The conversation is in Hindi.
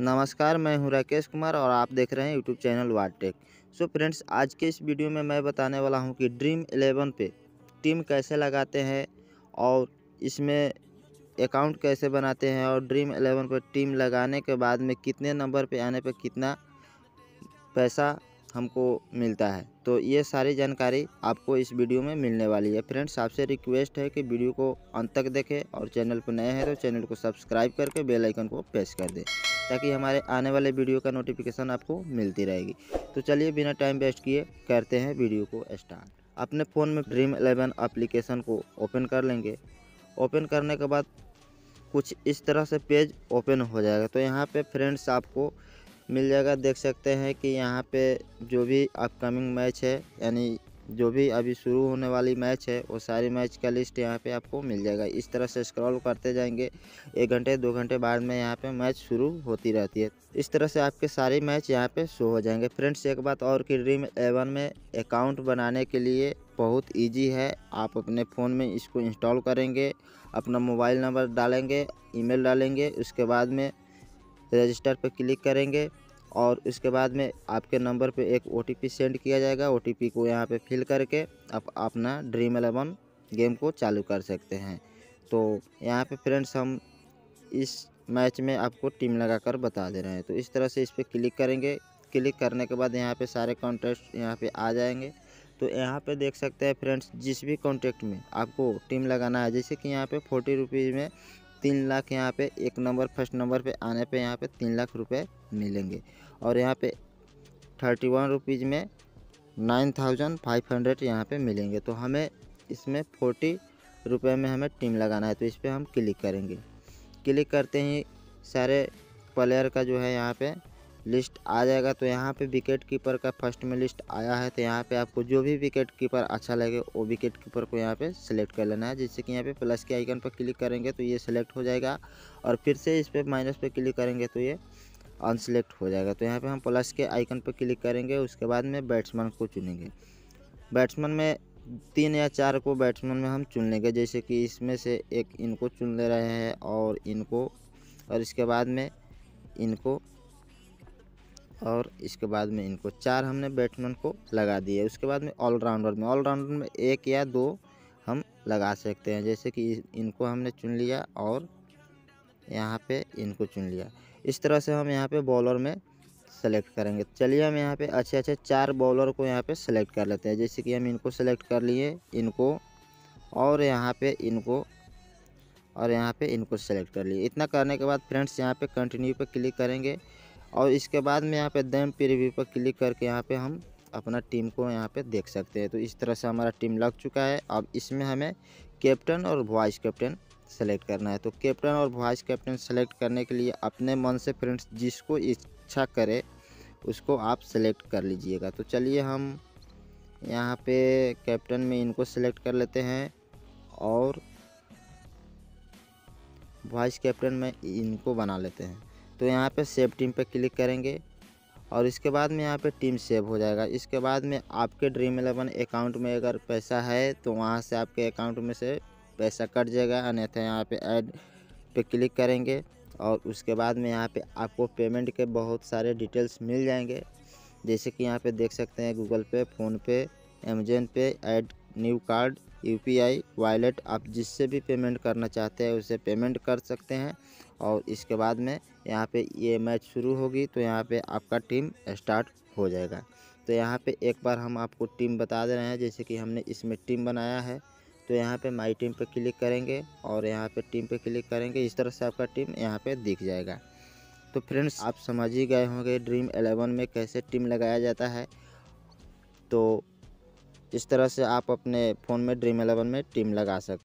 नमस्कार, मैं हूं राकेश कुमार और आप देख रहे हैं यूट्यूब चैनल वार्टेक। सो फ्रेंड्स, आज के इस वीडियो में मैं बताने वाला हूं कि ड्रीम11 पे टीम कैसे लगाते हैं और इसमें अकाउंट कैसे बनाते हैं और ड्रीम11 पे टीम लगाने के बाद में कितने नंबर पे आने पे कितना पैसा हमको मिलता है। तो ये सारी जानकारी आपको इस वीडियो में मिलने वाली है। फ्रेंड्स, आपसे रिक्वेस्ट है कि वीडियो को अंत तक देखें और चैनल पर नए हैं तो चैनल को सब्सक्राइब करके बेल आइकन को प्रेस कर दें ताकि हमारे आने वाले वीडियो का नोटिफिकेशन आपको मिलती रहेगी। तो चलिए बिना टाइम वेस्ट किए करते हैं वीडियो को स्टार्ट। अपने फ़ोन में ड्रीम11 एप्लीकेशन को ओपन कर लेंगे। ओपन करने के बाद कुछ इस तरह से पेज ओपन हो जाएगा। तो यहाँ पे फ्रेंड्स आपको मिल जाएगा, देख सकते हैं कि यहाँ पे जो भी अपकमिंग मैच है यानी जो भी अभी शुरू होने वाली मैच है वो सारी मैच का लिस्ट यहाँ पे आपको मिल जाएगा। इस तरह से स्क्रॉल करते जाएंगे, एक घंटे दो घंटे बाद में यहाँ पे मैच शुरू होती रहती है। इस तरह से आपके सारे मैच यहाँ पे शो हो जाएंगे। फ्रेंड्स, एक बात और कि ड्रीम11 में अकाउंट बनाने के लिए बहुत ईजी है। आप अपने फ़ोन में इसको इंस्टॉल करेंगे, अपना मोबाइल नंबर डालेंगे, ईमेल डालेंगे, उसके बाद में रजिस्टर पर क्लिक करेंगे और उसके बाद में आपके नंबर पे एक ओटीपी सेंड किया जाएगा। ओटीपी को यहाँ पे फिल करके आप अपना ड्रीम11 गेम को चालू कर सकते हैं। तो यहाँ पे फ्रेंड्स हम इस मैच में आपको टीम लगाकर बता दे रहे हैं। तो इस तरह से इस पर क्लिक करेंगे। क्लिक करने के बाद यहाँ पे सारे कॉन्टेस्ट यहाँ पे आ जाएंगे। तो यहाँ पे देख सकते हैं फ्रेंड्स, जिस भी कॉन्टेक्ट में आपको टीम लगाना है, जैसे कि यहाँ पर 40 रुपये में 3 लाख, यहाँ पे एक नंबर फर्स्ट नंबर पे आने पे यहाँ पे 3 लाख रुपए मिलेंगे। और यहाँ पे 31 रुपीज़ में 9500 यहाँ पे मिलेंगे। तो हमें इसमें 40 रुपये में हमें टीम लगाना है। तो इस पर हम क्लिक करेंगे। क्लिक करते ही सारे प्लेयर का जो है यहाँ पे लिस्ट आ जाएगा। तो यहाँ पे विकेट कीपर का फर्स्ट में लिस्ट आया है। तो यहाँ पे आपको जो भी विकेट कीपर अच्छा लगे वो विकेट कीपर को यहाँ पे सेलेक्ट कर लेना है। जिससे कि यहाँ पे प्लस के आइकन पर क्लिक करेंगे तो ये सेलेक्ट हो जाएगा और फिर से इस पर माइनस पे क्लिक करेंगे तो ये अनसेलेक्ट हो जाएगा। तो यहाँ पे हम प्लस के आइकन पर क्लिक करेंगे। उसके बाद में बैट्समैन को चुनेंगे। बैट्समैन में 3 या 4 को बैट्समैन में हम चुन लेंगे। जैसे कि इसमें से एक इनको चुन ले रहे हैं और इनको और इसके बाद में इनको और इसके बाद में इनको 4 हमने बैट्समैन को लगा दिए। उसके बाद में ऑलराउंडर में 1 या 2 हम लगा सकते हैं। जैसे कि इनको हमने चुन लिया और यहाँ पे इनको चुन लिया। इस तरह से हम यहाँ पे बॉलर में सेलेक्ट करेंगे। चलिए हम यहाँ पे अच्छे 4 बॉलर को यहाँ पे सेलेक्ट कर लेते हैं। जैसे कि हम इनको सेलेक्ट कर लिए, इनको और यहाँ पर इनको और यहाँ पर इनको सेलेक्ट कर लिए। इतना करने के बाद फ्रेंड्स यहाँ पर कंटिन्यू पर क्लिक करेंगे और इसके बाद में यहाँ पे देम प्रीव्यू पर क्लिक करके यहाँ पे हम अपना टीम को यहाँ पे देख सकते हैं। तो इस तरह से हमारा टीम लग चुका है। अब इसमें हमें कैप्टन और वाइस कैप्टन सेलेक्ट करना है। तो कैप्टन और वाइस कैप्टन सेलेक्ट करने के लिए अपने मन से फ्रेंड्स जिसको इच्छा करे उसको आप सेलेक्ट कर लीजिएगा। तो चलिए हम यहाँ पर कैप्टन में इनको सेलेक्ट कर लेते हैं और वाइस कैप्टन में इनको बना लेते हैं। तो यहाँ पे सेव टीम पे क्लिक करेंगे और इसके बाद में यहाँ पे टीम सेव हो जाएगा। इसके बाद में आपके ड्रीम11 अकाउंट में अगर पैसा है तो वहाँ से आपके अकाउंट में से पैसा कट जाएगा, अन्यथा यहाँ पे ऐड पे क्लिक करेंगे और उसके बाद में यहाँ पे आपको पेमेंट के बहुत सारे डिटेल्स मिल जाएंगे। जैसे कि यहाँ पे देख सकते हैं Google pay, PhonePe, Amazon pay, add new card, UPI, wallet, आप जिससे भी पेमेंट करना चाहते हैं उसे पेमेंट कर सकते हैं। और इसके बाद में यहाँ पे ये मैच शुरू होगी तो यहाँ पे आपका टीम स्टार्ट हो जाएगा। तो यहाँ पे एक बार हम आपको टीम बता दे रहे हैं। जैसे कि हमने इसमें टीम बनाया है तो यहाँ पे माई टीम पे क्लिक करेंगे और यहाँ पे टीम पे क्लिक करेंगे। इस तरह से आपका टीम यहाँ पे दिख जाएगा। तो फ्रेंड्स, आप समझ ही गए होंगे ड्रीम11 में कैसे टीम लगाया जाता है। तो इस तरह से आप अपने फ़ोन में ड्रीम11 में टीम लगा सकते हैं।